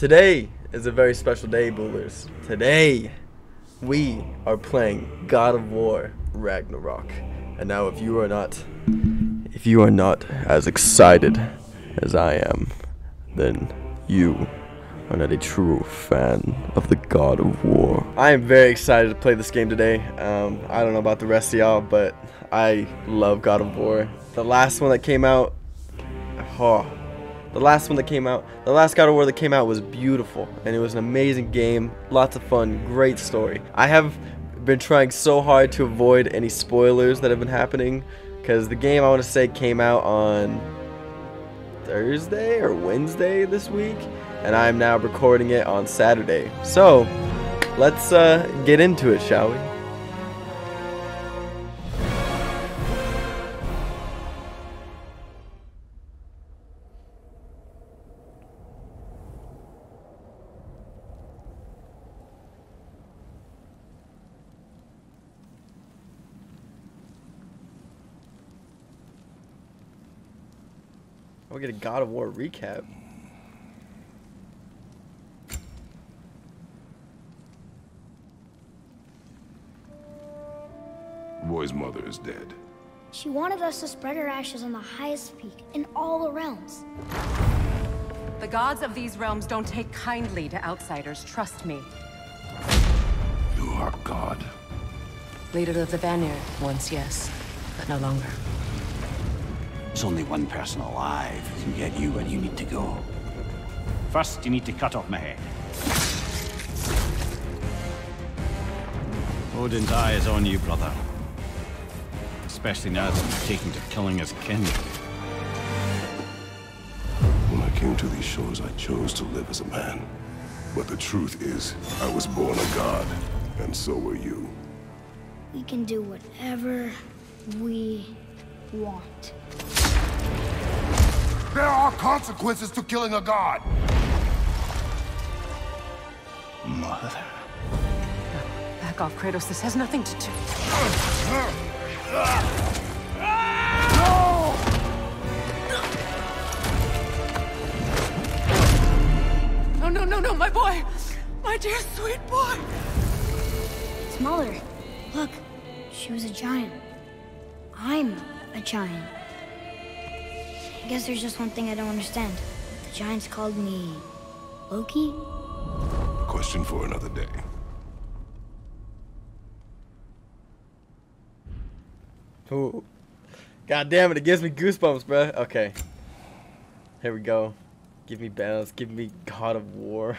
Today is a very special day, Boolers. Today, we are playing God of War Ragnarok. And now if you are not as excited as I am, then you are not a true fan of the God of War. I am very excited to play this game today. I don't know about the rest of y'all, but I love God of War. The last God of War that came out was beautiful, and it was an amazing game, lots of fun, great story. I have been trying so hard to avoid any spoilers that have been happening, because the game, I want to say, came out on Thursday or Wednesday this week, and I'm now recording it on Saturday. So, let's get into it, shall we? I'll get a God of War recap. The boy's mother is dead. She wanted us to spread her ashes on the highest peak in all the realms. The gods of these realms don't take kindly to outsiders, trust me. You are God. Leader of the Vanir, once, yes, but no longer. There's only one person alive who can get you where you need to go. First, you need to cut off my head. Odin's eye is on you, brother. Especially now that he's taken to killing his kin. When I came to these shores, I chose to live as a man. But the truth is, I was born a god, and so were you. We can do whatever we want. There are consequences to killing a god! Mother... Back off, Kratos. This has nothing to do... No! No, no, no, no, my boy! My dear, sweet boy! It's Mother. Look, she was a giant. I'm a giant. I guess there's just one thing I don't understand. The giants called me... Loki? A question for another day. Ooh. God damn it, it gives me goosebumps, bruh. Okay. Here we go. Give me balance, give me God of War.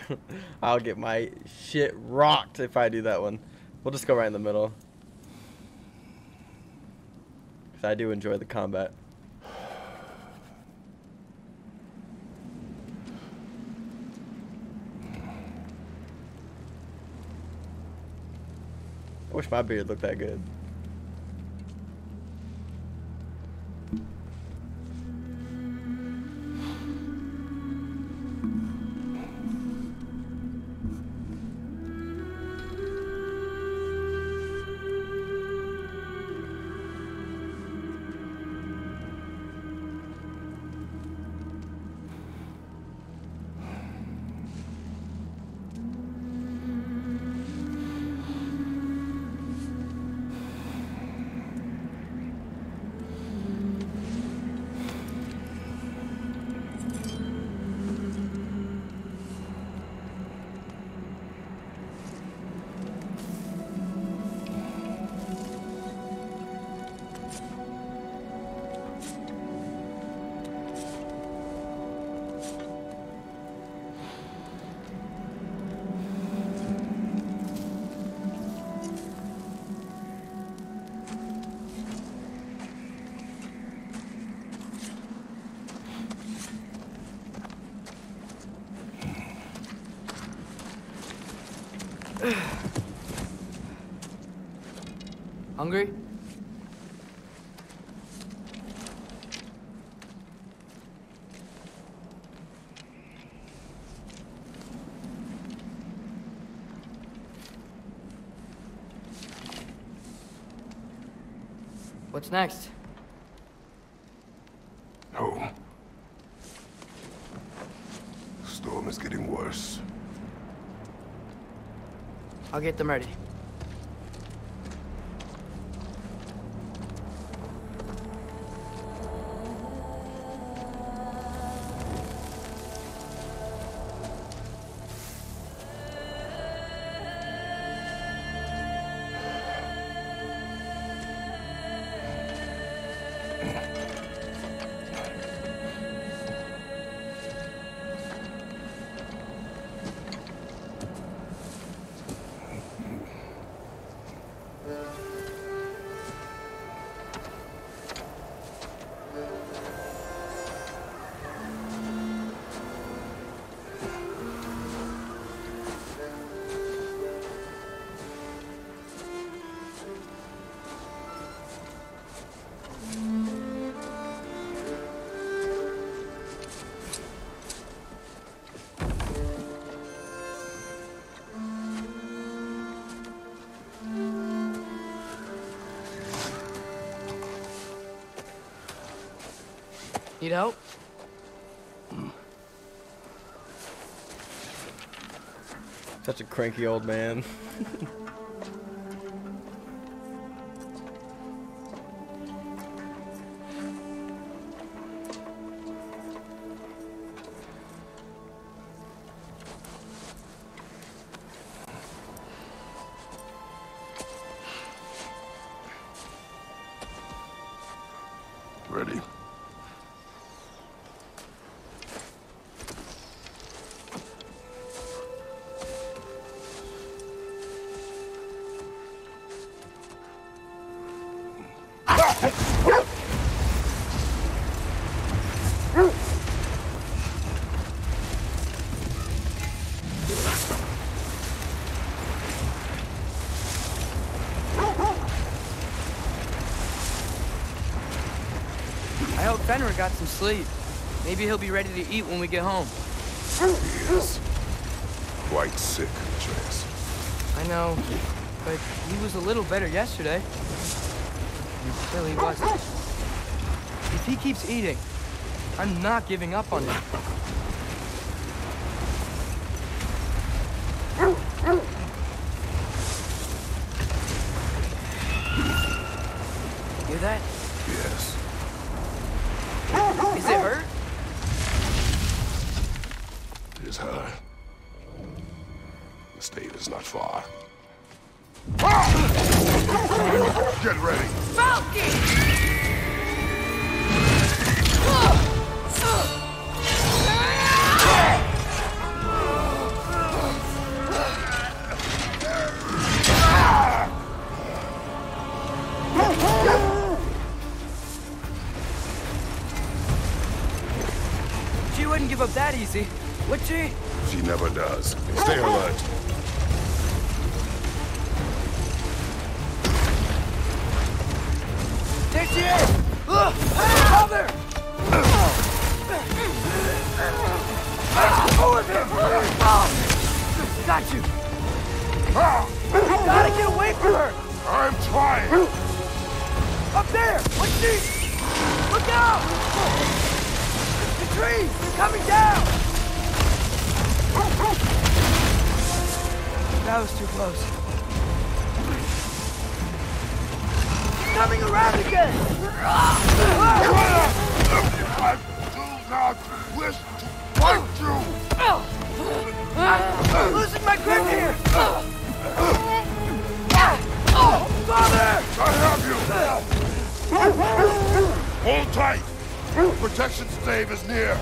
I'll get my shit rocked if I do that one. We'll just go right in the middle. Because I do enjoy the combat. I wish my beard looked that good. Hungry? What's next? Home. Storm is getting worse. Yes. I'll get them ready. Need help? Such a cranky old man. Ready. Fenrir got some sleep. Maybe he'll be ready to eat when we get home. He is quite sick, Atreus. I know, but he was a little better yesterday. He really wasn't. If he keeps eating, I'm not giving up on him. Hear that? Yes. Is it her? It is her. The state is not far. Get ready! Falcon! Up that easy, would she? She never does. Stay alert. There she is! Cover! Got you! You gotta get away from her! I'm trying! Up there! What's she? Look out! Trees! They're coming down! That was too close. They're coming around again! I do not wish to fight you! I'm losing my grip here! Father! I have you! Hold tight! Protection stave is near.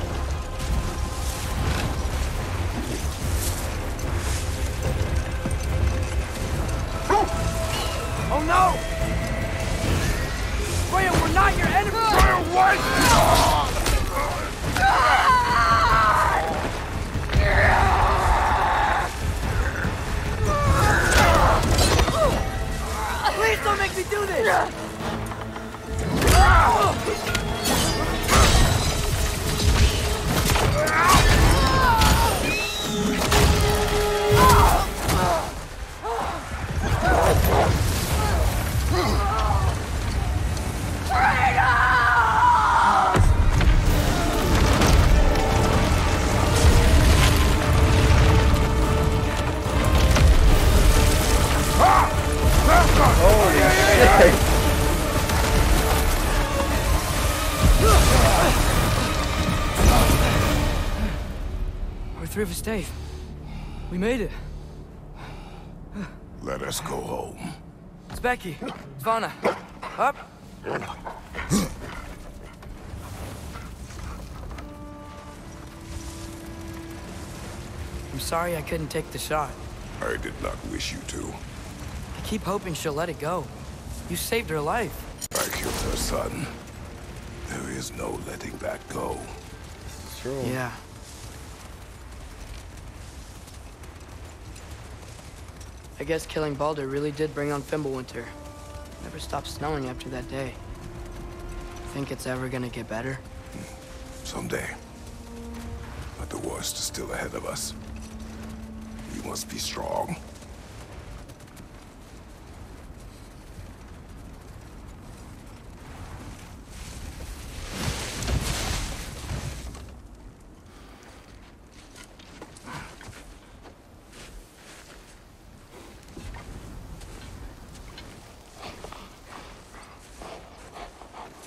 Oh no! Freya, we're not your enemy! Freya, what? Please don't make me do this! Kratos! river safe. We made it. Let us go home. It's Becky. It's Vanna. Up. I'm sorry I couldn't take the shot. I did not wish you to. I keep hoping she'll let it go. You saved her life. I killed her son. There is no letting that go. It's true. Yeah. I guess killing Baldur really did bring on Fimbulwinter. Never stopped snowing after that day. Think it's ever gonna get better? Someday. But the worst is still ahead of us. We must be strong.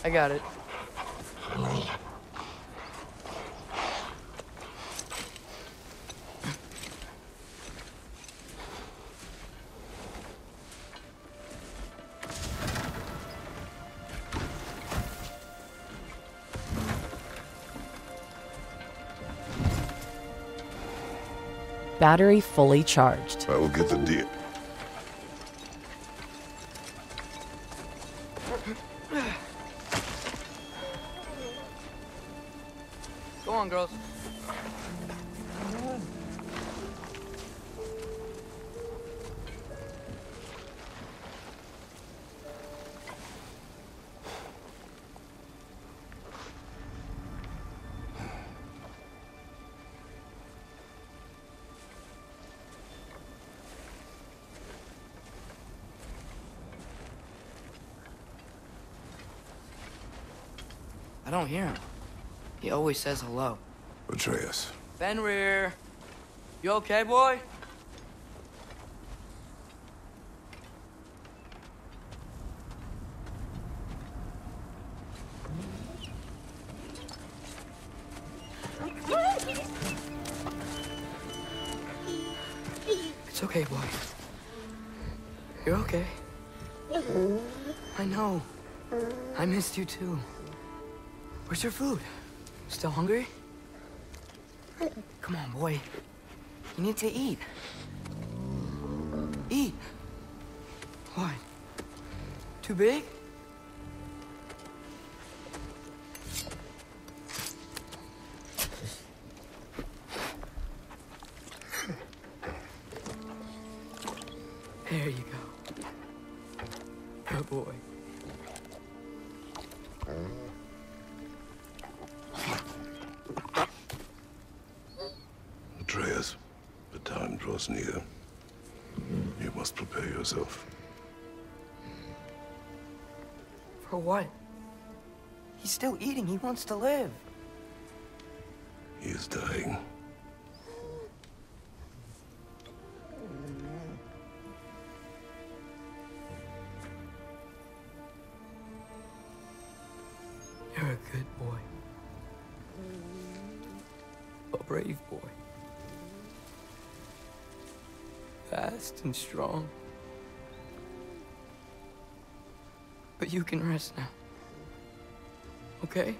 I got it. Battery fully charged. I will get the deal. Go on, girls. I don't hear him. He always says hello. Atreus. Fenrir! You okay, boy? It's okay, boy. You're okay. I know. I missed you too. Where's your food? Still hungry? Come on, boy. You need to eat. Eat. What? Too big? There you go. Good boy. Near. You must prepare yourself. For what? He's still eating. He wants to live. He is dying. You're a good boy. A brave boy. Fast and strong. But you can rest now. Okay?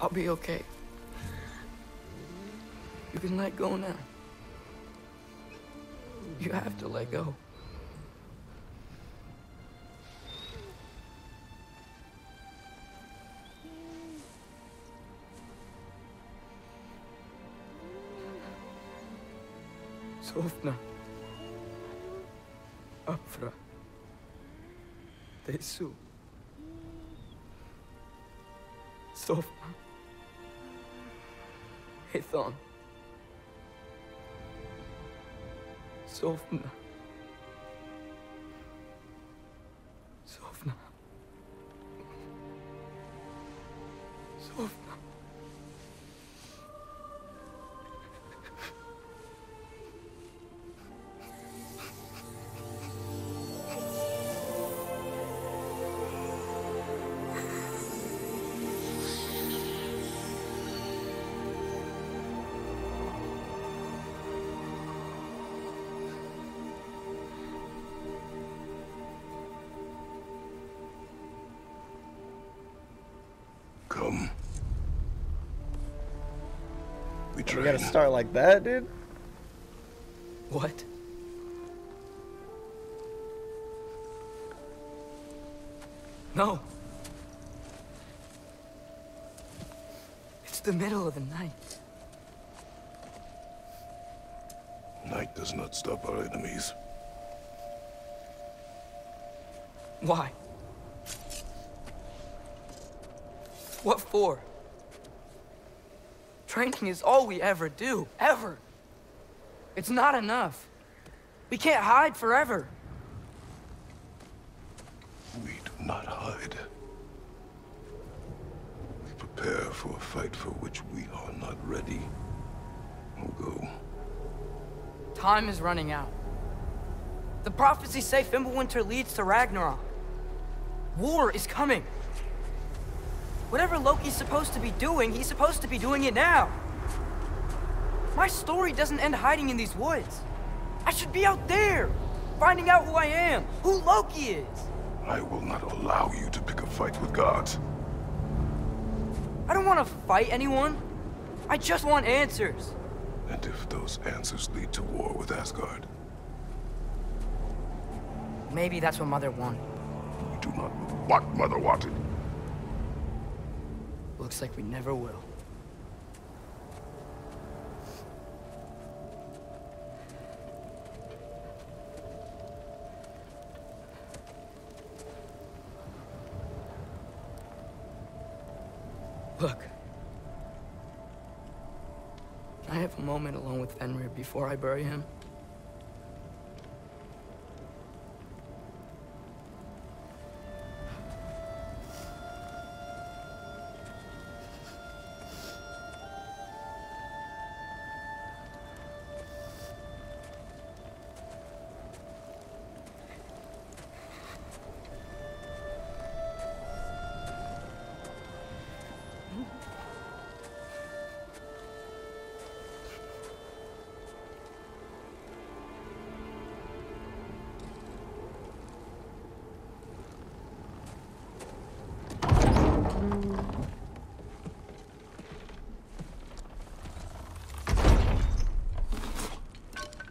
I'll be okay. You can let go now. You have to let go. Sofna, Afra, Tesu, Sofna, Hethon, Sofna, Sofna, Sofna. train. You gotta start like that, dude? What? No. It's the middle of the night. Night does not stop our enemies. Why? What for? Drinking is all we ever do, ever. It's not enough. We can't hide forever. We do not hide. We prepare for a fight for which we are not ready. We'll go. Time is running out. The prophecies say Fimbulwinter leads to Ragnarok. War is coming. Whatever Loki's supposed to be doing, he's supposed to be doing it now. My story doesn't end hiding in these woods. I should be out there, finding out who I am, who Loki is. I will not allow you to pick a fight with gods. I don't want to fight anyone. I just want answers. And if those answers lead to war with Asgard? Maybe that's what Mother wanted. You do not know what Mother wanted. Looks like we never will. Look. Can I have a moment alone with Fenrir before I bury him?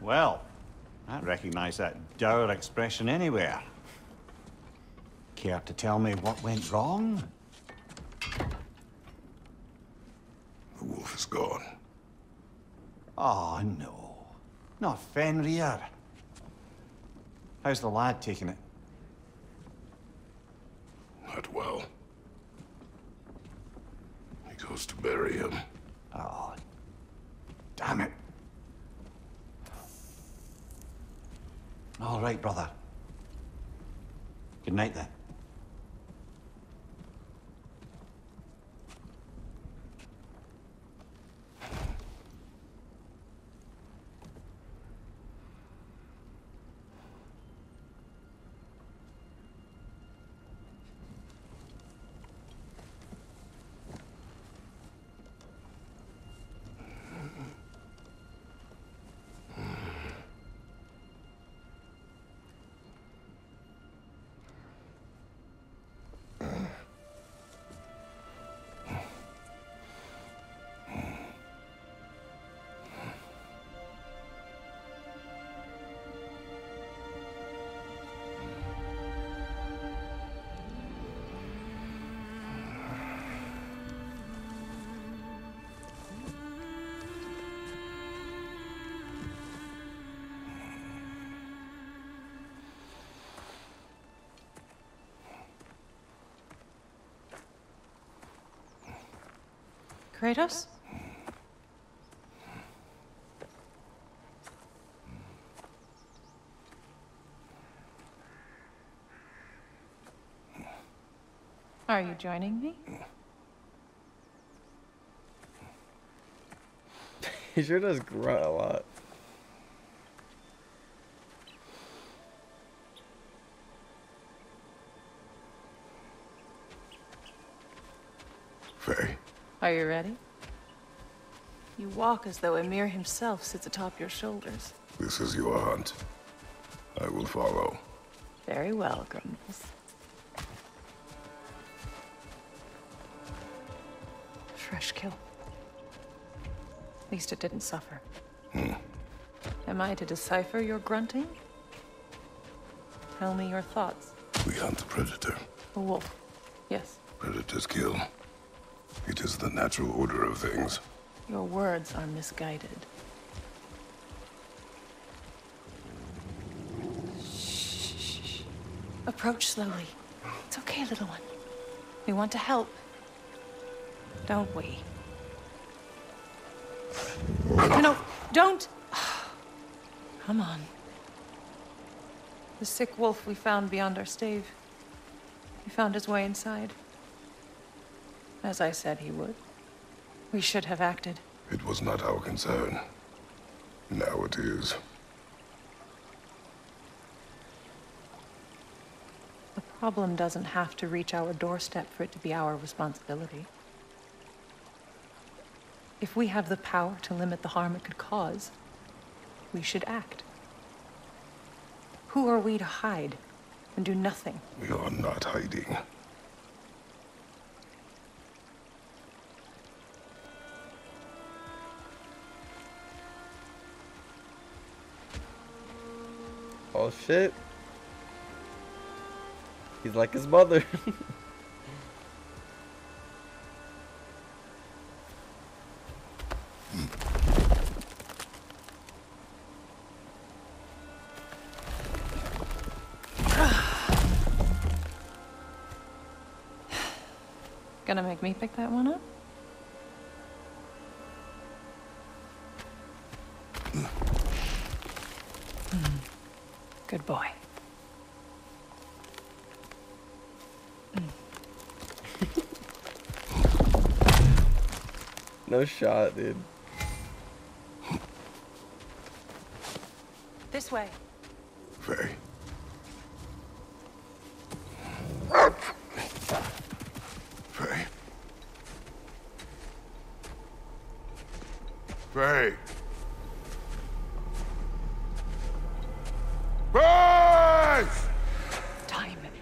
Well, I recognize that dour expression anywhere. Care to tell me what went wrong? The wolf is gone. Oh, no. Not Fenrir. How's the lad taking it? Not well. He goes to bury him. Oh, damn it. All right, brother. Good night, then. Kratos? Are you joining me? He sure does grunt a lot. Faye. Are you ready? You walk as though Emir himself sits atop your shoulders. This is your hunt. I will follow. Very well, Grumbles. Fresh kill. At least it didn't suffer. Am I to decipher your grunting? Tell me your thoughts. We hunt the predator. A wolf, yes. Predators kill. It is the natural order of things. Your words are misguided. Shh. Approach slowly. It's okay, little one. We want to help. Don't we? No, don't! Come on. The sick wolf we found beyond our stave. He found his way inside. As I said he would. We should have acted. It was not our concern. Now it is. The problem doesn't have to reach our doorstep for it to be our responsibility. If we have the power to limit the harm it could cause, we should act. Who are we to hide and do nothing? We are not hiding. Oh shit. He's like his mother. Gonna make me pick that one up? Good boy. No shot, dude. This way. Faye. Faye. Faye.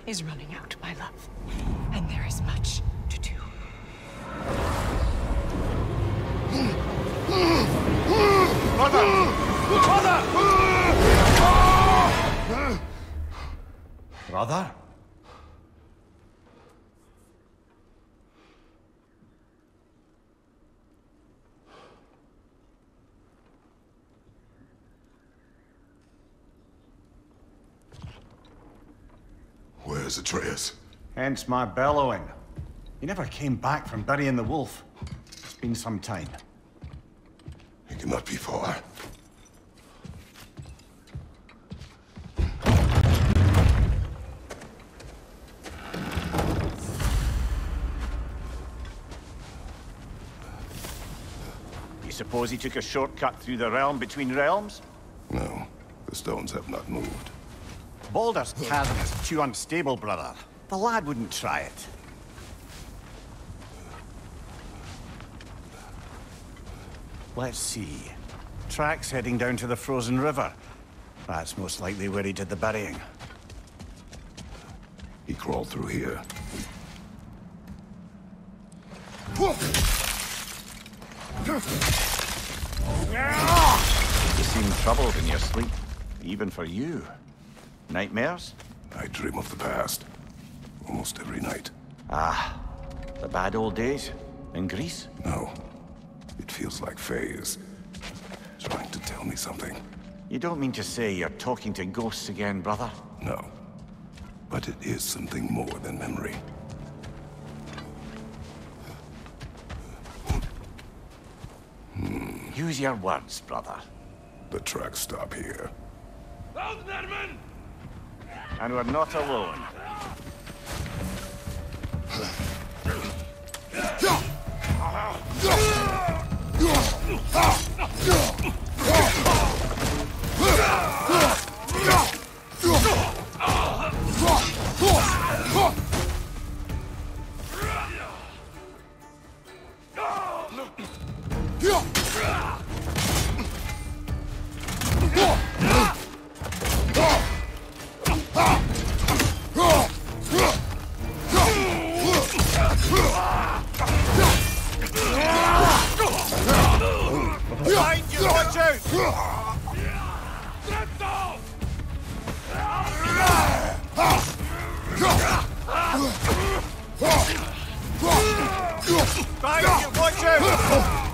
Is running out, my love, and there is much to do. Mother! Mother! Mother? Atreus. Hence my bellowing. He never came back from burying the wolf. It's been some time. It cannot be far. You suppose he took a shortcut through the realm between realms? No, the stones have not moved. Baldur's cavern is too unstable, brother. The lad wouldn't try it. Let's see. Tracks heading down to the frozen river. That's most likely where he did the burying. He crawled through here. You seem troubled in your sleep, even for you. Nightmares? I dream of the past. Almost every night. Ah, the bad old days? In Greece? No. It feels like Faye is trying to tell me something. You don't mean to say you're talking to ghosts again, brother? No. But it is something more than memory. Use your words, brother. The tracks stop here. Those men! And we're not alone. Watch out! That's all! Fire, watch out!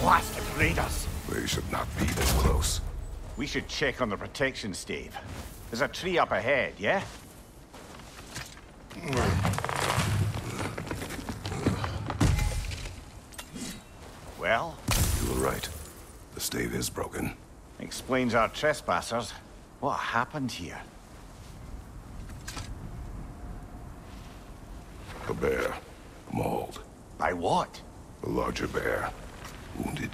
Blast and bleed us! They should not be this close. We should check on the protection stave. There's a tree up ahead, yeah? Well? You were right. The stave is broken. Explains our trespassers. What happened here? A bear. Mauled. By what? A larger bear. Wounded.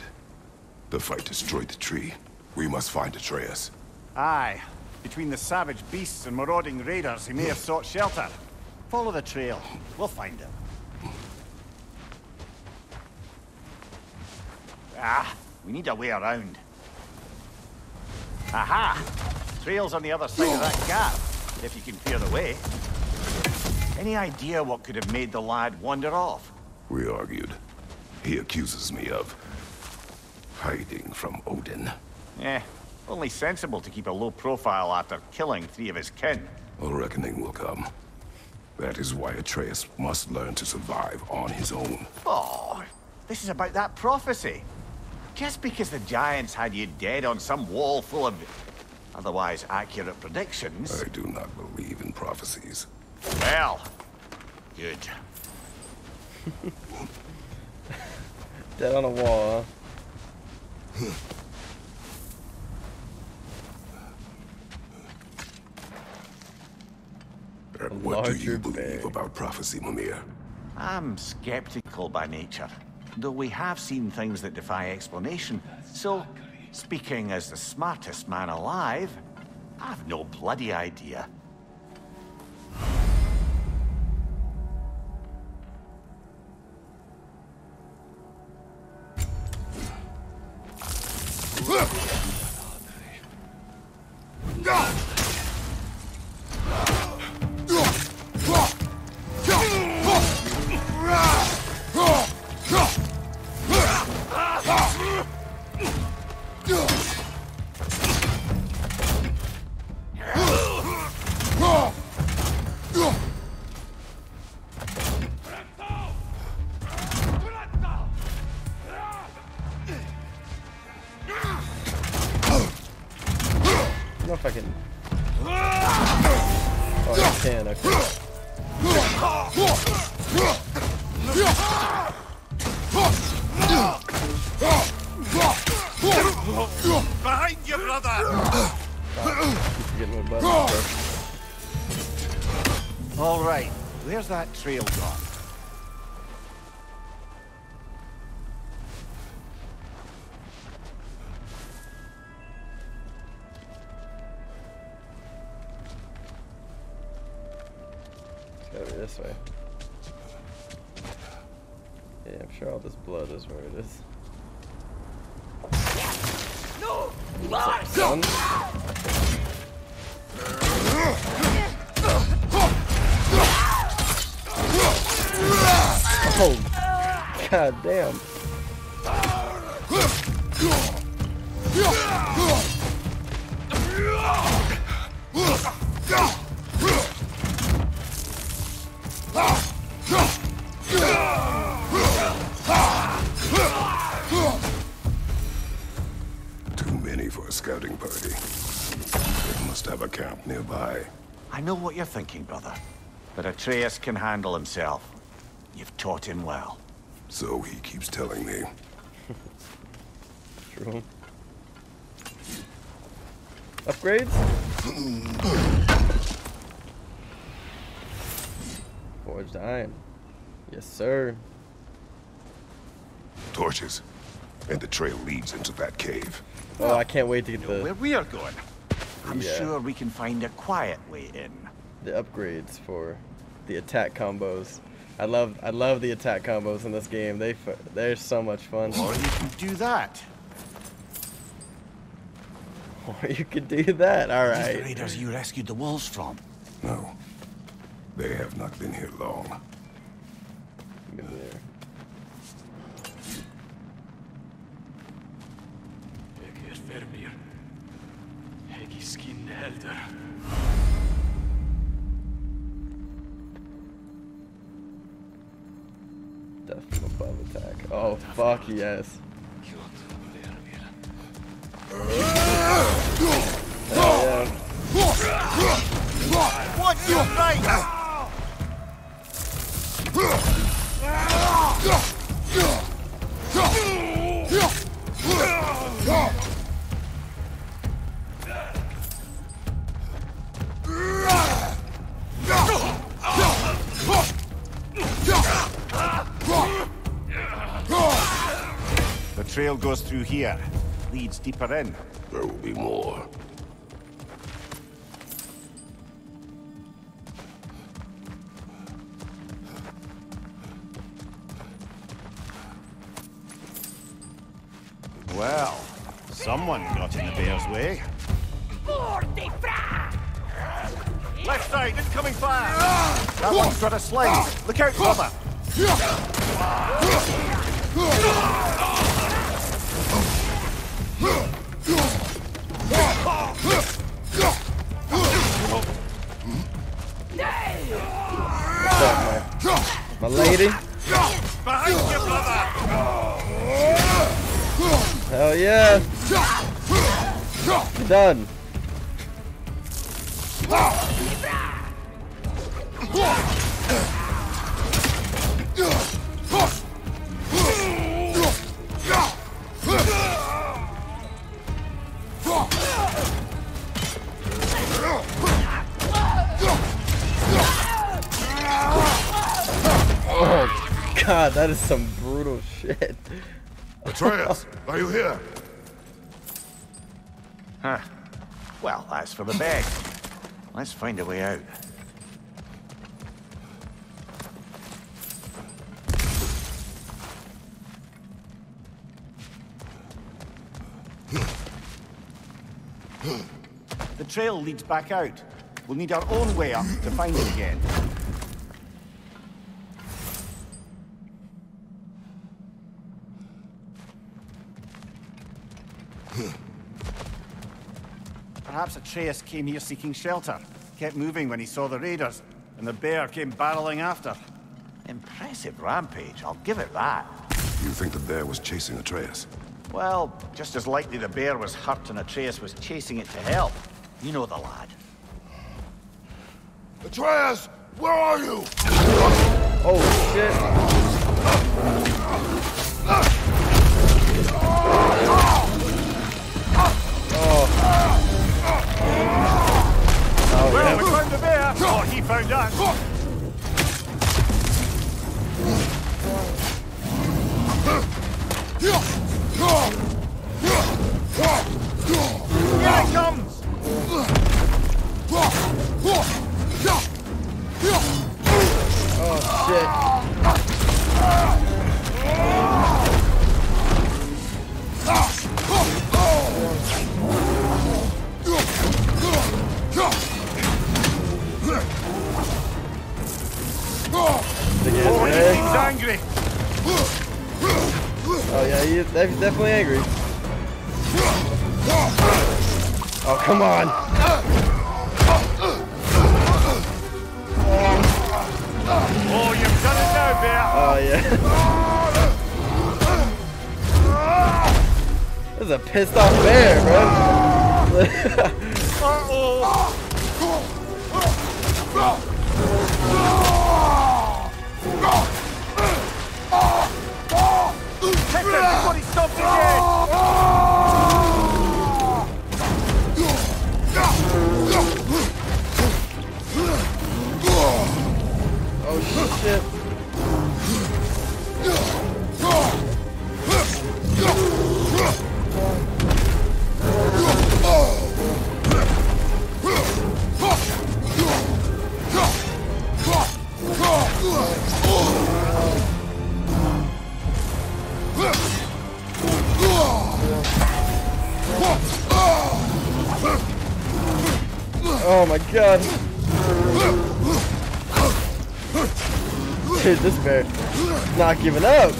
The fight destroyed the tree. We must find Atreus. Aye. Between the savage beasts and marauding raiders, he may have sought shelter. Follow the trail. We'll find him. Ah, we need a way around. Aha! Trail's on the other side of that gap, if you can clear the way. Any idea what could have made the lad wander off? We argued. He accuses me of hiding from Odin. Eh. Only sensible to keep a low profile after killing three of his kin. A reckoning will come. That is why Atreus must learn to survive on his own. Oh, this is about that prophecy. Just because the giants had you dead on some wall full of otherwise accurate predictions... I do not believe in prophecies. Well, good. Dead on a wall, huh? What do you believe about prophecy, Mimir? I'm skeptical by nature, though we have seen things that defy explanation. So, speaking as the smartest man alive, I've no bloody idea. Trail gone. It's gotta be this way. Yeah, I'm sure all this blood is where it is. No! Oh, god damn. Too many for a scouting party. They must have a camp nearby. I know what you're thinking, brother. But Atreus can handle himself. You've taught him well. So he keeps telling me. True. Upgrades? Forged iron. Yes, sir. Torches. And the trail leads into that cave. Oh, I can't wait to get the... Where we are going. I'm sure we can find a quiet way in. The upgrades for the attack combos. I love the attack combos in this game. They're so much fun. Or you can do that. Or you could do that, alright. These the raiders you rescued the wolves from? No. They have not been here long. Give me there. Death from above attack. Oh fuck yes. What you fight? The trail goes through here, leads deeper in. There will be more. Well, someone got in the bear's way. Left side, incoming fire! That one's got a slide. Look out, brother! What's up, my lady? Behind you, brother! Hell yeah! You're done! Oh God, that is some brutal shit. Atreus, are you here? Huh. Well, that's for the bag. Let's find a way out. The trail leads back out. We'll need our own way up to find it again. Perhaps Atreus came here seeking shelter, kept moving when he saw the raiders, and the bear came barreling after. Impressive rampage, I'll give it that. You think the bear was chasing Atreus? Well, just as likely the bear was hurt and Atreus was chasing it to help. You know the lad. Atreus, where are you? Oh shit. Oh, well, yeah. We found the bear! Oh, he found us! Here he comes! Oh, shit! Oh, he's angry. Oh yeah, he's definitely angry. Oh, come on. Oh, you've done it now, bear. Oh yeah. This is a pissed off bear, bro. Uh-oh. Before he stops again! Oh shit! Oh. Oh my god. Dude, this bear is not giving up.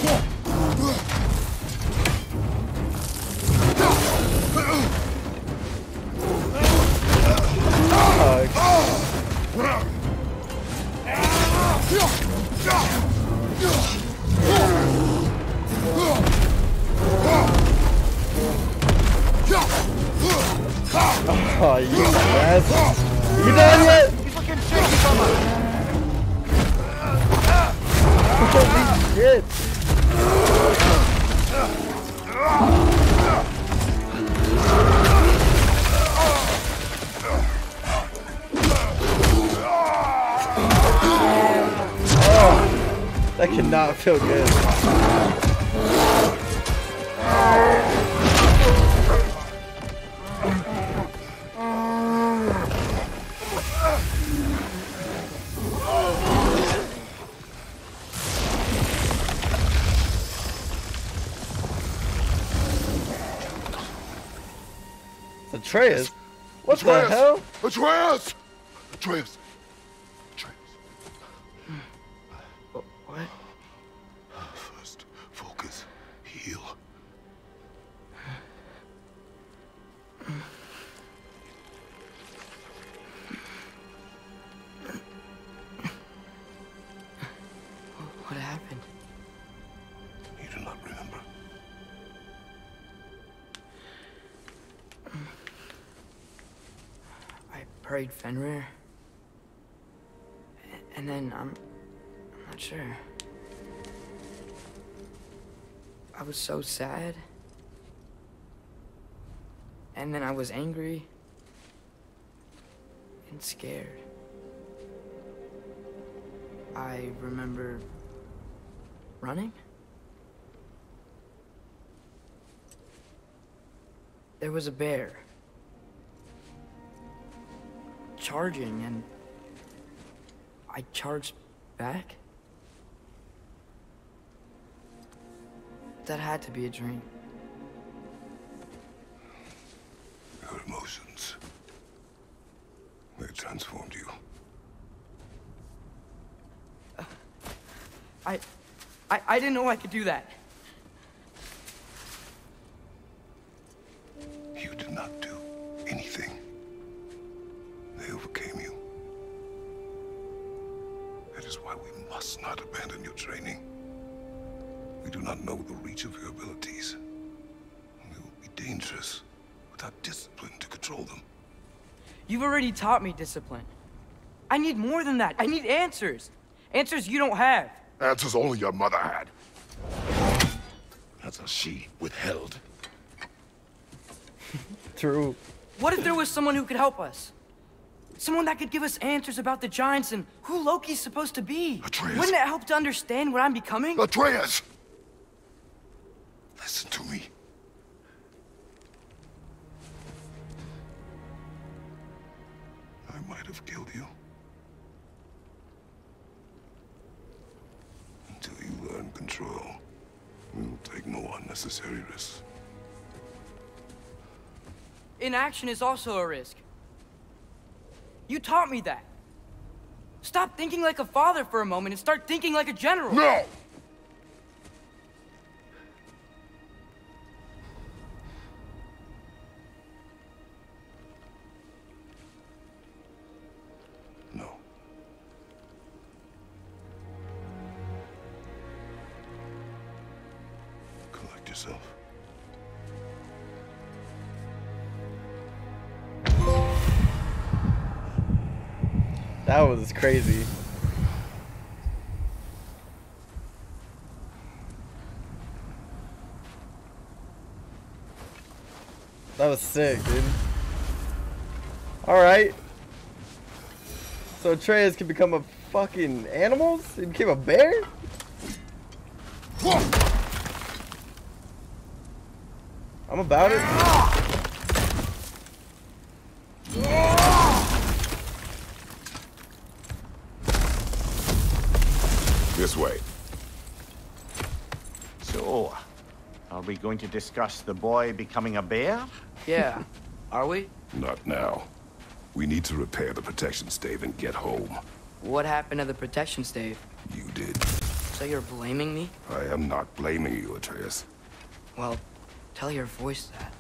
Oh, you ass. You done yet? You fucking shit, holy shit. Oh, that cannot feel good. Atreus? What the hell? Atreus! Atreus! Atreus. What? First, focus. Heal. What happened? You do not remember. I prayed Fenrir, and then I'm not sure. I was so sad, and then I was angry and scared. I remember running. There was a bear. Charging, and I charged back? That had to be a dream. Your emotions, they transformed you. I didn't know I could do that. You did not do anything. They overcame you. That is why we must not abandon your training. We do not know the reach of your abilities. They will be dangerous without discipline to control them. You've already taught me discipline. I need more than that. I need answers. Answers you don't have. Answers only your mother had. Answers she withheld. True. What if there was someone who could help us? Someone that could give us answers about the giants and who Loki's supposed to be. Atreus. Wouldn't it help to understand what I'm becoming? Atreus! Listen to me. I might have killed you. Until you learn control, we will take no unnecessary risks. Inaction is also a risk. You taught me that. Stop thinking like a father for a moment and start thinking like a general. No! No. Collect yourself. That was crazy. That was sick, dude. Alright. So Atreus can become a fucking animal? He became a bear? I'm about it. This way. So, are we going to discuss the boy becoming a bear? Yeah. Are we? Not now. We need to repair the protection stave and get home. What happened to the protection stave? You did. So you're blaming me? I am not blaming you, Atreus. Well, tell your voice that.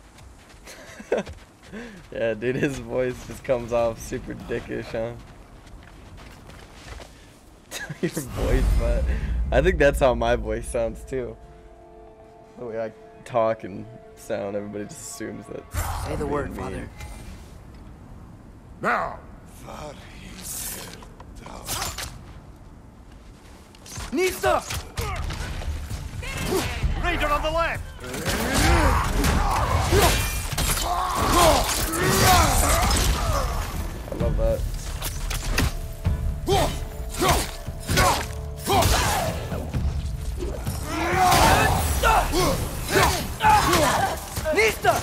Yeah, dude, his voice just comes off super dickish, huh? Tell your voice that. I think that's how my voice sounds, too. The way I talk and sound, everybody just assumes that. Say the word, Father. Now! Nisa! Ranger on the left! I love that. Nisa!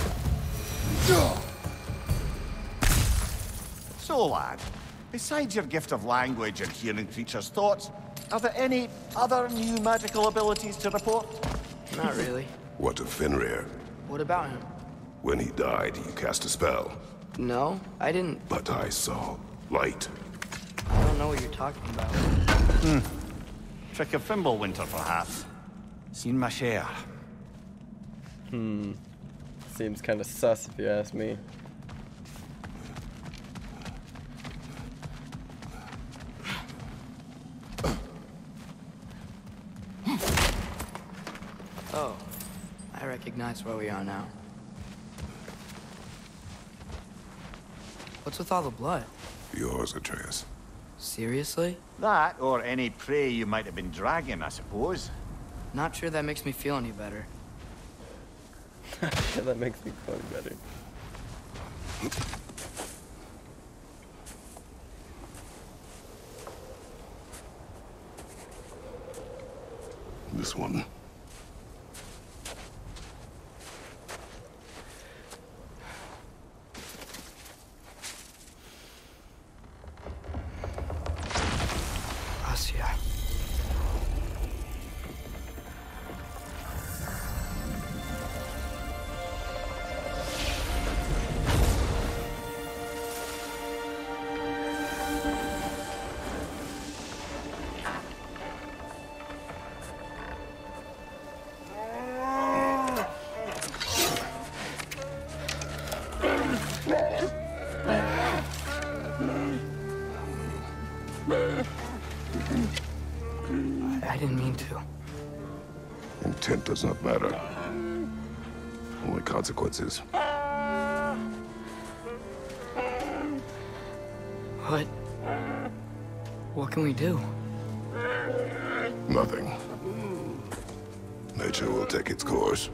So, lad, besides your gift of language and hearing creatures' thoughts, are there any other new magical abilities to report? Not really. What of Fenrir? What about him? When he died, you cast a spell. No, I didn't. But I saw light. I don't know what you're talking about. Trick of Fimbulwinter, perhaps. Seen my share. Seems kind of sus, if you ask me. Oh, I recognize where we are now. What's with all the blood? Yours, Atreus. Seriously? That, or any prey you might have been dragging, I suppose. Not sure that makes me feel any better. That makes me feel better. This one. I didn't mean to. Intent does not matter. Only consequences. What can we do? Nothing. Nature will take its course.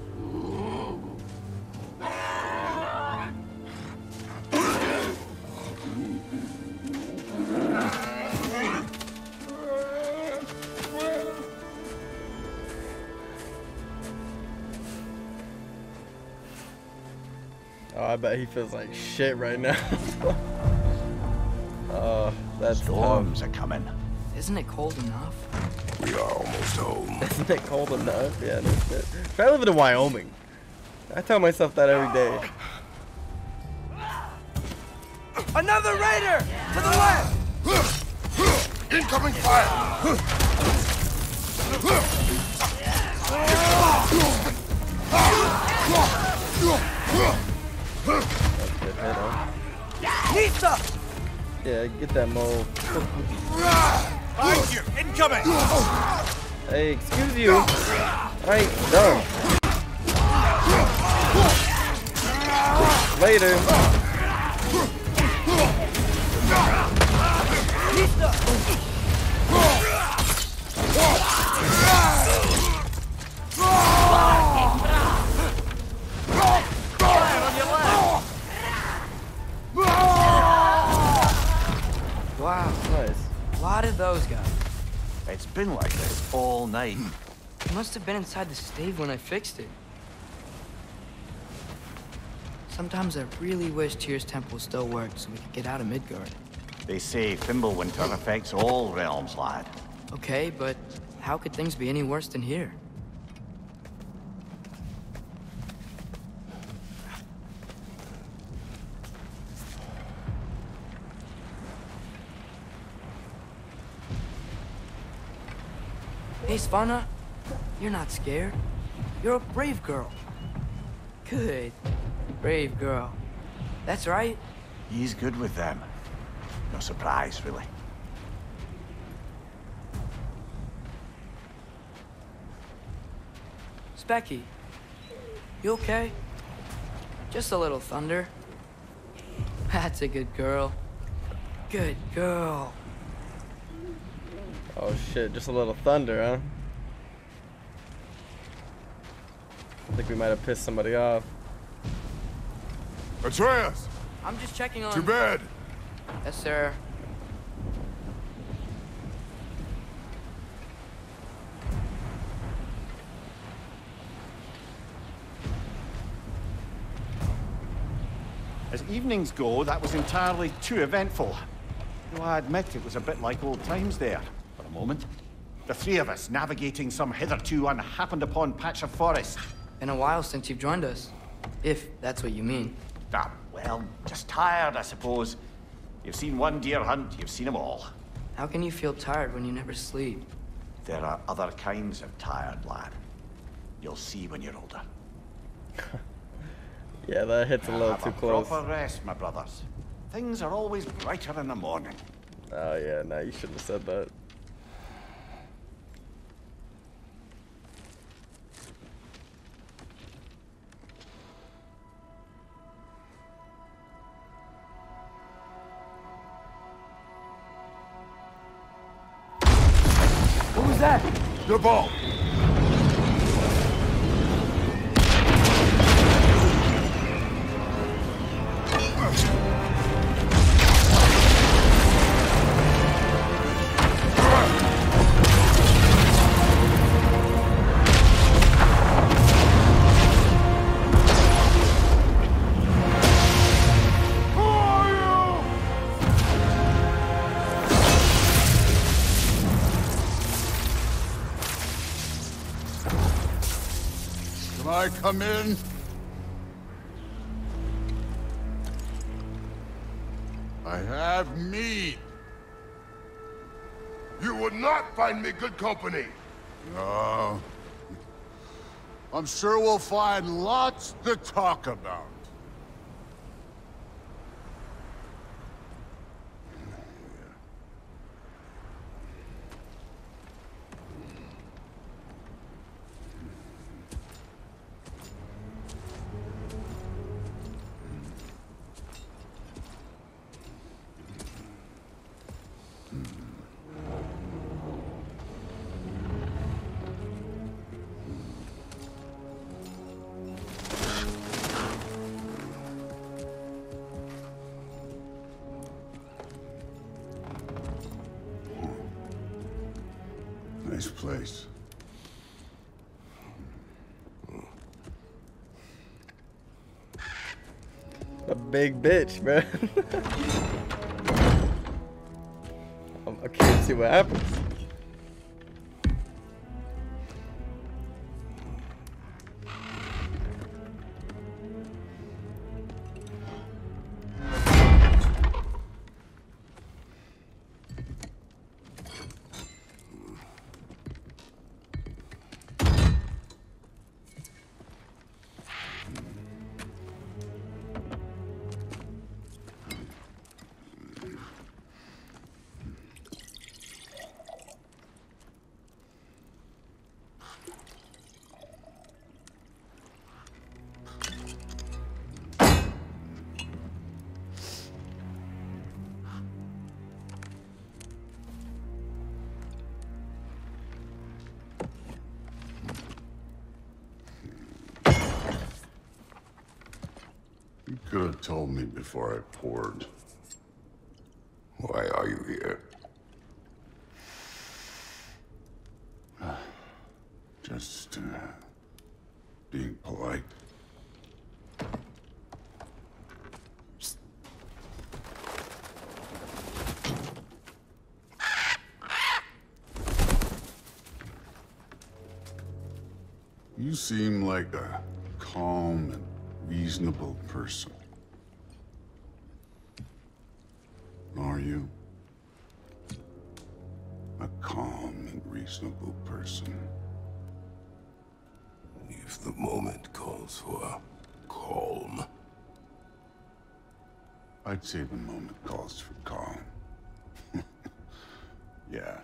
I bet he feels like shit right now. Oh, that's storms are coming. Isn't it cold enough? We are almost home. Isn't it cold enough? Yeah, that's it. If I live in Wyoming, I tell myself that every day. Another raider to the left. Incoming fire. Yeah, get that mole. Behind you, incoming! Hey, excuse you. I ain't done. Later. Wow, nice. A lot of those guys. It's been like this all night. It must have been inside the stave when I fixed it. Sometimes I really wish Tyr's temple still worked so we could get out of Midgard. They say Fimbulwinter affects all realms, lad. Okay, but how could things be any worse than here? Hey, Svana, you're not scared. You're a brave girl. Good. Brave girl. That's right. He's good with them. No surprise, really. Specky, you okay? Just a little thunder. That's a good girl. Good girl. Oh shit, just a little thunder, huh? I think we might have pissed somebody off. Atreus! I'm just checking on... To bed! Yes, sir. As evenings go, that was entirely too eventful. Though I admit it was a bit like old times there, for a moment. The three of us navigating some hitherto unhappened-upon patch of forest. Been a while since you've joined us, if that's what you mean. Ah, well, just tired, I suppose. You've seen one deer hunt, you've seen them all. How can you feel tired when you never sleep? There are other kinds of tired, lad. You'll see when you're older. Yeah, that hits a little too close. Proper rest, my brothers. Things are always brighter in the morning. Oh yeah, no, you shouldn't have said that. The ball. Come in. I have mead. You would not find me good company. No. I'm sure we'll find lots to talk about. Nice place. A big bitch, bro. I can't see what happens. You could have told me before I poured. Why are you here? Just being polite. Psst. You seem like a calm and reasonable person. Are you? A calm and reasonable. reasonable person. If the moment calls for calm. I'd say the moment calls for calm. Yeah.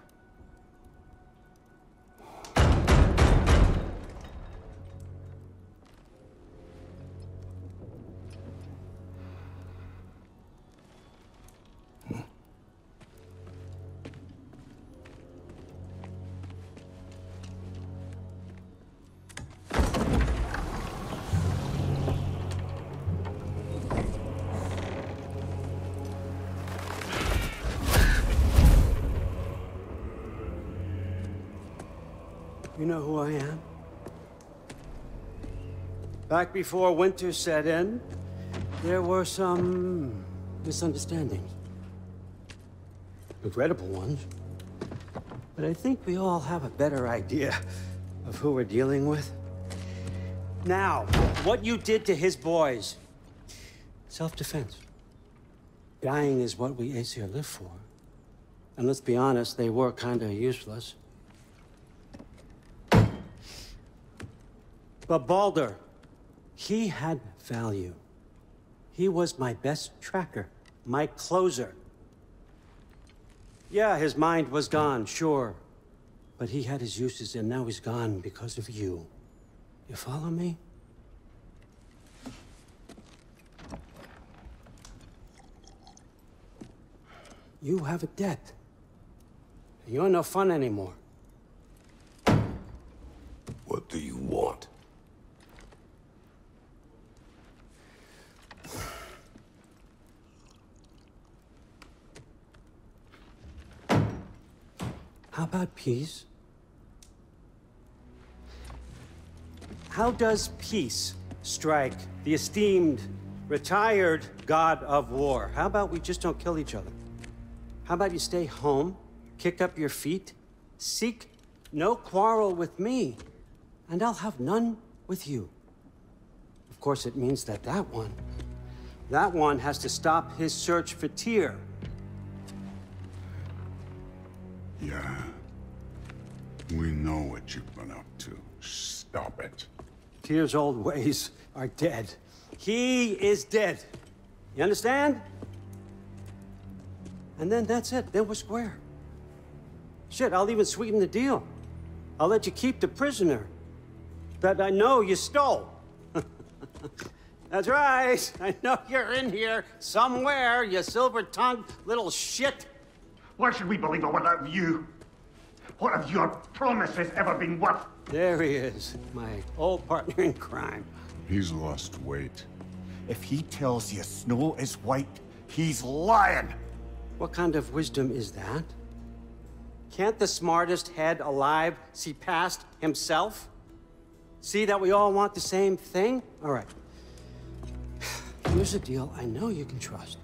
You know who I am? Back before winter set in, there were some misunderstandings. Regrettable ones. But I think we all have a better idea of who we're dealing with. Now, what you did to his boys. Self-defense. Dying is what we Aesir live for. And let's be honest, they were kinda useless. But Baldur, he had value. He was my best tracker, my closer. Yeah, his mind was gone, sure. But he had his uses, and now he's gone because of you. You follow me? You have a debt. You're no fun anymore. What do you want? How about peace? How does peace strike the esteemed, retired god of war? How about we just don't kill each other? How about you stay home, kick up your feet, seek no quarrel with me, and I'll have none with you. Of course, it means that that one has to stop his search for Tyr. Yeah. We know what you've been up to. Stop it. Tyr's old ways are dead. He is dead. You understand? And then that's it. Then we're square. Shit, I'll even sweeten the deal. I'll let you keep the prisoner that I know you stole. That's right. I know you're in here somewhere, you silver-tongued little shit. Why should we believe it without you? What have your promises ever been worth? There he is, my old partner in crime. He's lost weight. If he tells you snow is white, he's lying. What kind of wisdom is that? Can't the smartest head alive see past himself? See that we all want the same thing? All right. Here's a deal I know you can trust.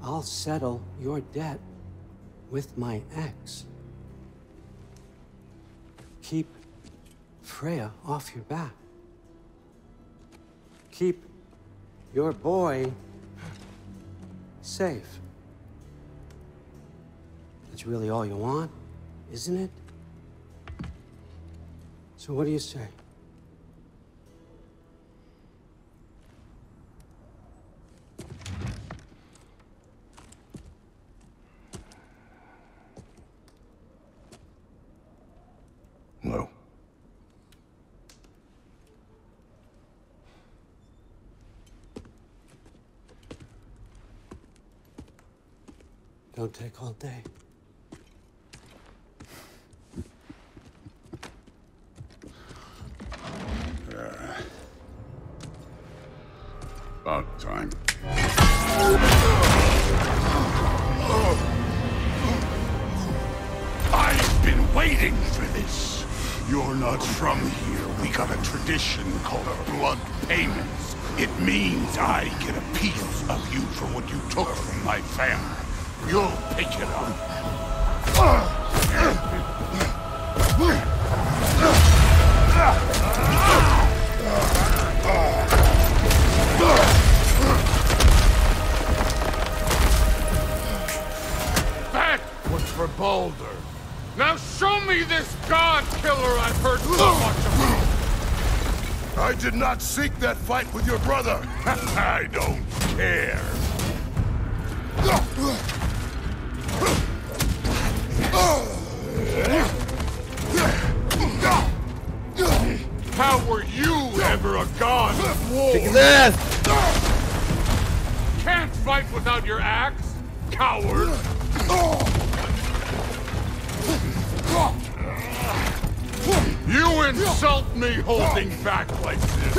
I'll settle your debt with my ex. Keep Freya off your back. Keep your boy safe. That's really all you want, isn't it? So what do you say? No. Don't take all day. About time. I've been waiting for this. You're not from here. We got a tradition called blood payments. It means I get a piece of you for what you took from my family. You'll pick it up. That was for Baldur. Now show me this god killer I've heard so much about! I did not seek that fight with your brother! I don't care! How were you ever a god of war? Take this! Can't fight without your axe, coward! You insult me holding back like this!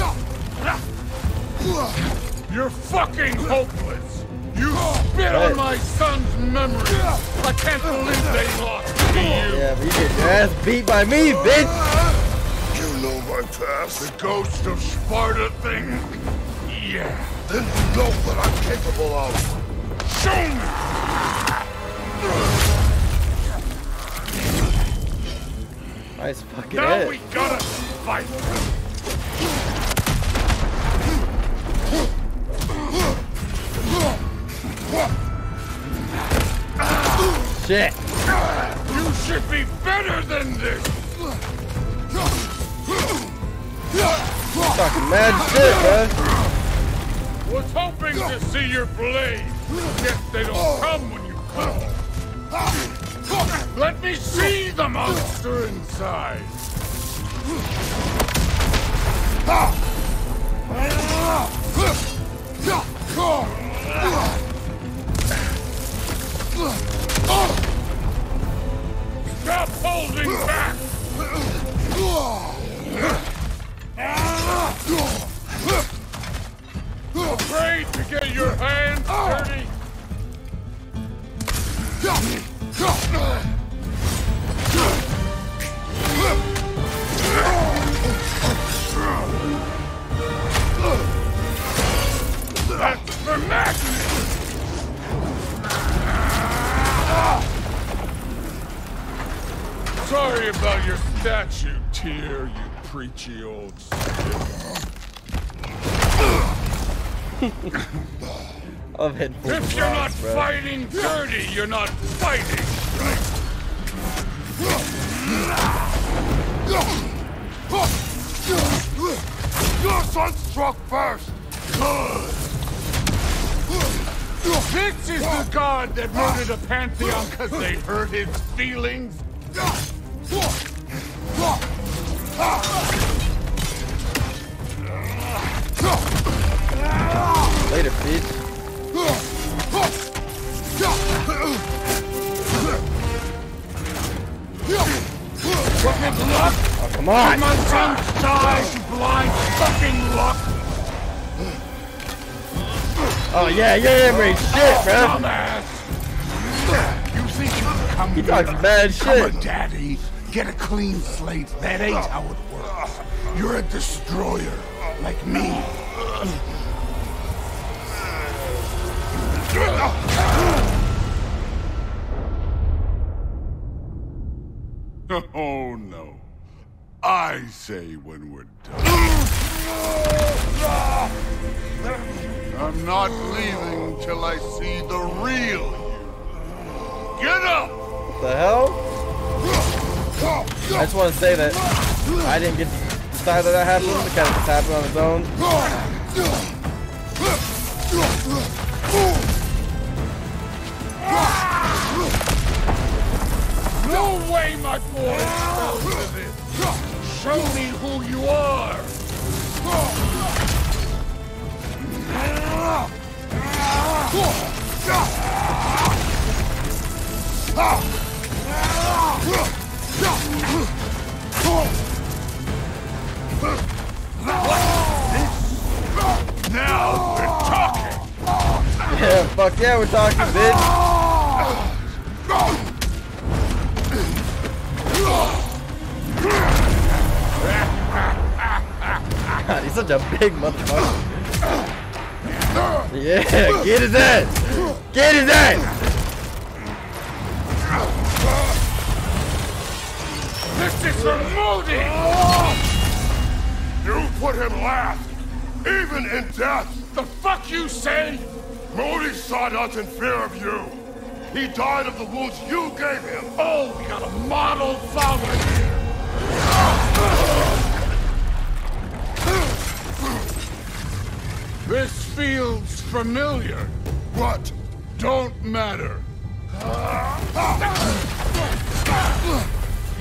You're fucking hopeless! You spit on my son's memory! I can't believe they lost to you! Yeah, but you get your ass beat by me, bitch! You know my past? The ghost of Sparta thing? Yeah. Then you know what I'm capable of! Show me! Nice fucking now head. We gotta fight. Shit. You should be better than this. Fucking mad shit, bro. Was hoping to see your blade. Yet they don't come when you come. Let me see the monster inside! Stop holding back! Afraid to get your hands dirty? That's for Max. Sorry about your statue, Tyr, you preachy old stick. If you're not fighting dirty, you're not fighting right. Your son struck first. This is the god that murdered a pantheon because they hurt his feelings. Later, bitch. Fucking luck! Oh, come on! My son dies, you blind fucking luck! Oh yeah, yeah, great shit, man! You think you can come here? He talks bad shit! Come on, Daddy, get a clean slate. That ain't how it works. You're a destroyer, like me. Oh no. I say when we're done. I'm not leaving till I see the real you. Get up! What the hell? I just want to say that I didn't get to decide that happened because it happened on its own. No way, my boy! Show me who you are! Now we're talking! Yeah, fuck yeah, we're talking, bitch! God, he's such a big motherfucker. Yeah, get his ass! Get his ass! This is for Moody! You put him last! Even in death! The fuck you say? Moody saw nothing in fear of you! He died of the wounds you gave him. Oh, we got a model falcon here. This feels familiar. What? Don't matter.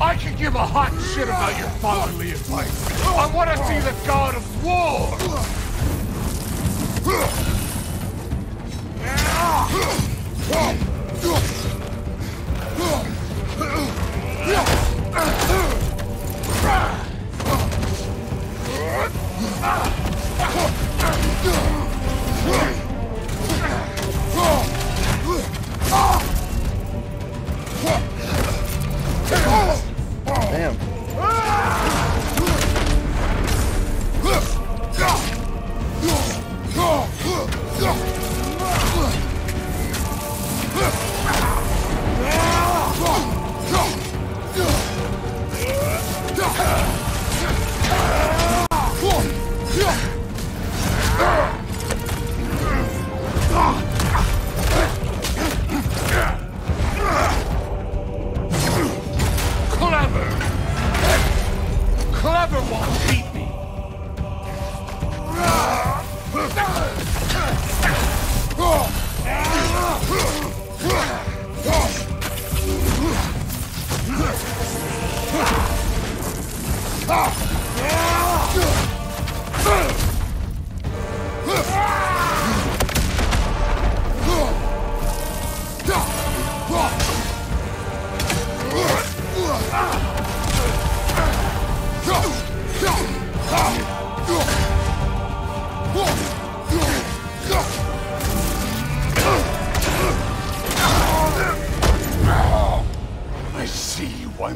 I could give a hot shit about your fatherly advice. I want to see the God of War. Damn.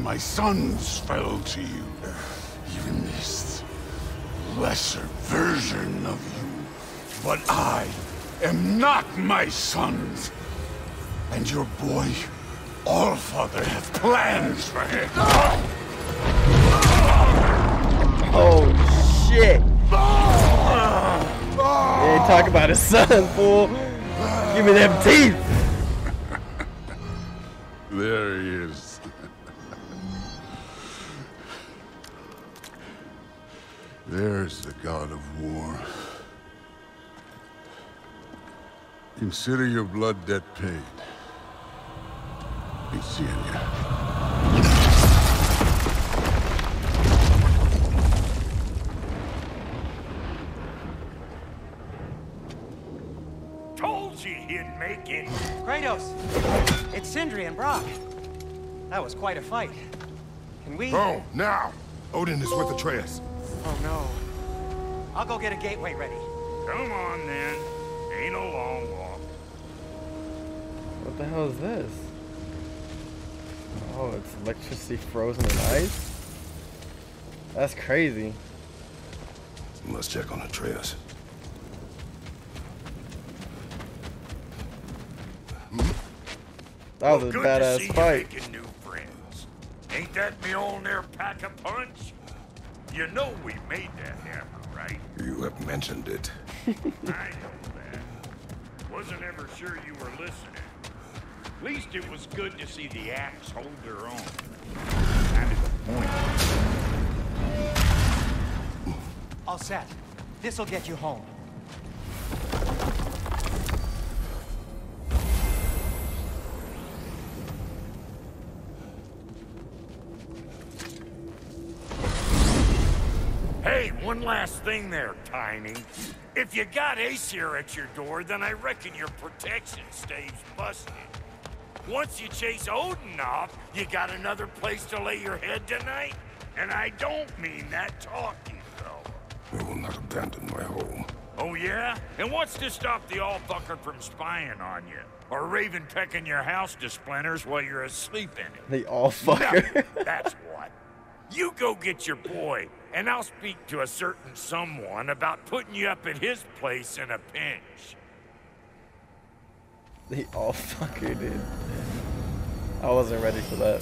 My sons fell to you. Even this lesser version of you. But I am not my sons. And your boy, Allfather, have plans for him. Oh, shit. Man, talk about his son, fool. Give me them teeth. There he is. There's the God of War. Consider your blood debt paid. Be seeing ya. Told you he'd make it. Kratos, it's Sindri and Brock. That was quite a fight. Can we? Oh, now! Odin is with Atreus. Oh no. I'll go get a gateway ready. Come on then. Ain't a long walk. What the hell is this? Oh, it's electricity frozen in ice? That's crazy. Let's check on Atreus. That was a badass fight. Good to see you making new friends. Ain't that me old near pack a punch? You know we made that happen, right? You have mentioned it. I know that. Wasn't ever sure you were listening. At least it was good to see the axe hold her own. Kind of the point. All set. This'll get you home. One last thing there, Tiny. If you got Aesir at your door, then I reckon your protection stave's busted. Once you chase Odin off, you got another place to lay your head tonight? And I don't mean that talking, though. I will not abandon my home. Oh, yeah? And what's to stop the all-fucker from spying on you? Or Raven pecking your house to splinters while you're asleep in it? The all-fucker. No, that's what. You go get your boy, and I'll speak to a certain someone about putting you up at his place in a pinch. They all fucker did. I wasn't ready for that.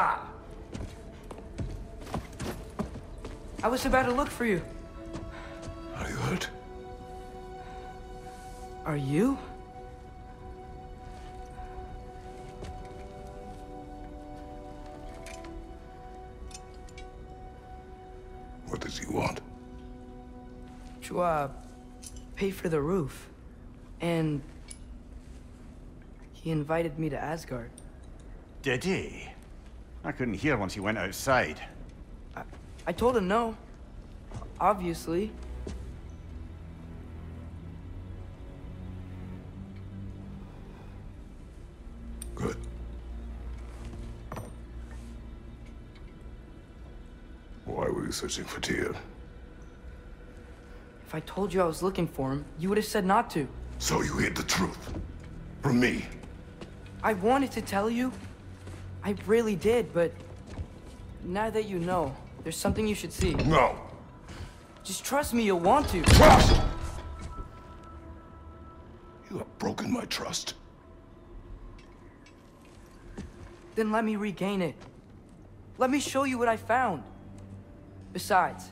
Ah! I was about to look for you. Are you hurt? Are you? What does he want? To, pay for the roof. And... he invited me to Asgard. Did he? I couldn't hear once he went outside. I told him no. Obviously. Good. Why were you searching for Tyr? If I told you I was looking for him, you would have said not to. So you hid the truth. From me. I wanted to tell you. I really did, but... now that you know, there's something you should see. No! Just trust me, you'll want to. Trust! You have broken my trust. Then let me regain it. Let me show you what I found. Besides,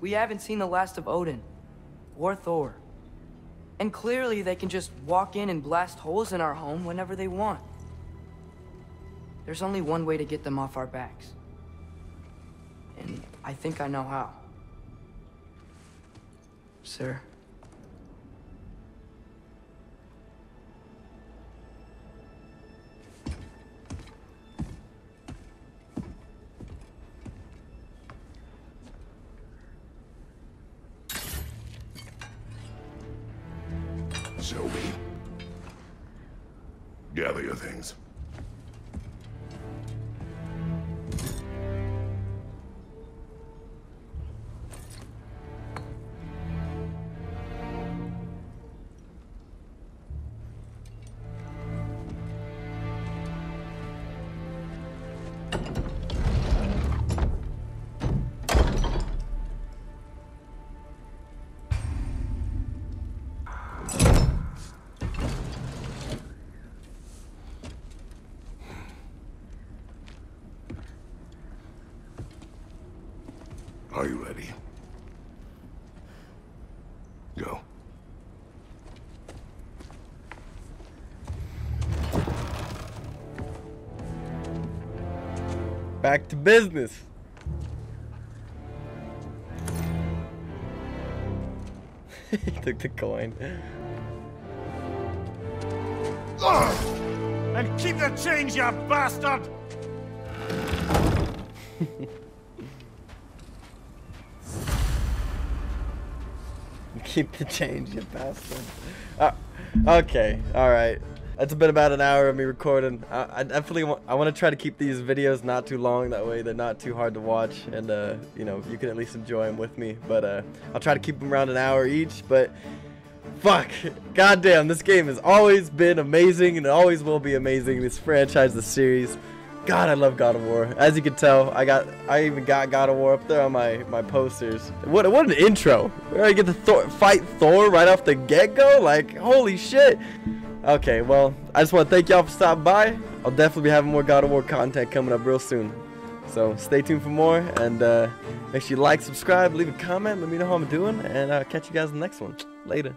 we haven't seen the last of Odin. Or Thor. And clearly they can just walk in and blast holes in our home whenever they want. There's only one way to get them off our backs. And I think I know how. Sir. Show me. Gather your things. Are you ready? Go. Back to business. He took the coin. And keep the change, you bastard! Keep the change, you bastard. Okay, all right. That's been about an hour of me recording. I definitely want to try to keep these videos not too long. That way they're not too hard to watch, and you know, you can at least enjoy them with me. But I'll try to keep them around an hour each. But fuck, goddamn, this game has always been amazing, and it always will be amazing. This franchise, the series. God, I love God of War. As you can tell, I even got God of War up there on my posters. What an intro! Where I get to fight Thor right off the get-go? Like, holy shit! Okay, well, I just want to thank y'all for stopping by. I'll definitely be having more God of War content coming up real soon. So stay tuned for more, and make sure you like, subscribe, leave a comment, let me know how I'm doing, and I'll catch you guys in the next one. Later.